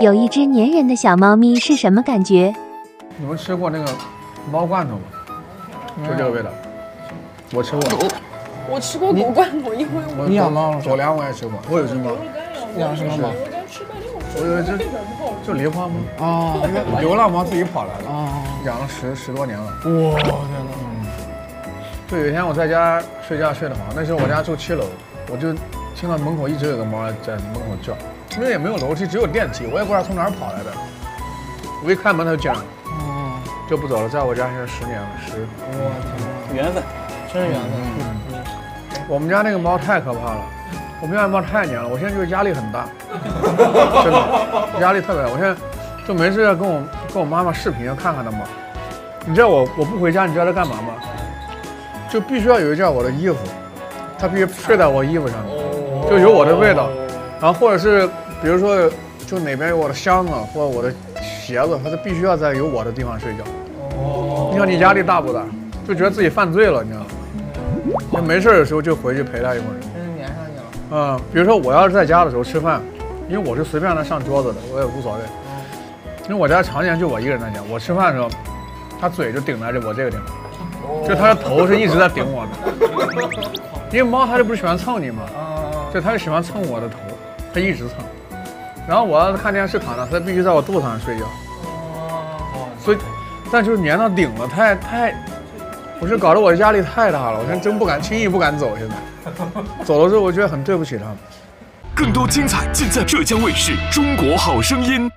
有一只粘人的小猫咪是什么感觉？你们吃过那个猫罐头吗？就这个味道。我吃过。我吃过狗罐头，因为我养猫了。狗粮我也吃过，我也吃过。你养什么猫？我有一只，就狸花猫啊，流浪猫自己跑来了啊，养了十多年了。哇，天哪！就有一天我在家睡觉睡得好，那时候我家住7楼，我就听到门口一直有个猫在门口叫。 那也没有楼梯，只有电梯，我也不知道从哪儿跑来的。我一开门，它就进来了，就不走了，在我家现在10年了，我天，缘分，真是缘分。我们家那个猫太可怕了，我们家的猫太黏了，我现在就是压力很大，真的，压力特别大。我现在就没事要跟我妈妈视频，要看看它嘛。你知道我不回家，你知道它干嘛吗？就必须要有一件我的衣服，它必须睡在我衣服上，就有我的味道。 然后或者是，比如说，就哪边有我的箱子或者我的鞋子，它就必须要在有我的地方睡觉。哦，你想你压力大不大？就觉得自己犯罪了，你知道吗？就没事的时候就回去陪它一会儿。真是粘上去了。嗯，比如说我要是在家的时候吃饭，因为我是随便让它上桌子的，我也无所谓。因为我家常年就我一个人在家，我吃饭的时候，它嘴就顶在我这个地方，就它的头是一直在顶我的。因为猫它就不是喜欢蹭你嘛，就它就喜欢蹭我的头。 它一直蹭，然后我要是看电视躺着，它必须在我肚子上睡觉。所以，但就是粘到顶了，我是搞得我的压力太大了，我现在真不敢轻易不敢走。现在走了之后，我觉得很对不起它们。更多精彩尽在浙江卫视《中国好声音》。